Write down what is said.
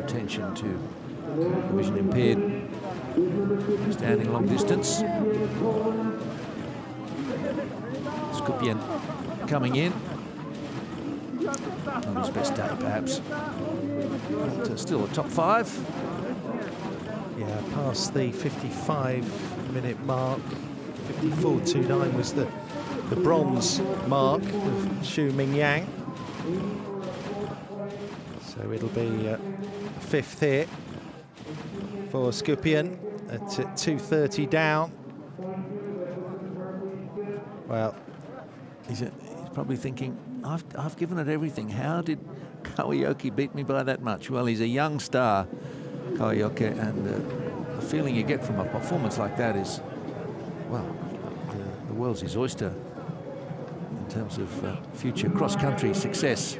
our attention to vision impaired standing long distance. Skupien coming in. Not his best day, perhaps. But still a top five. Yeah, past the 55-minute mark. 54.29 was the bronze mark of Xu Mingyang. So it'll be fifth here for Skupien at 2.30 down. Well, he's probably thinking, I've given it everything. How did Kawaiyoki beat me by that much? Well, he's a young star, Kawaiyoki, and the feeling you get from a performance like that is, well, the world's his oyster in terms of future cross-country success.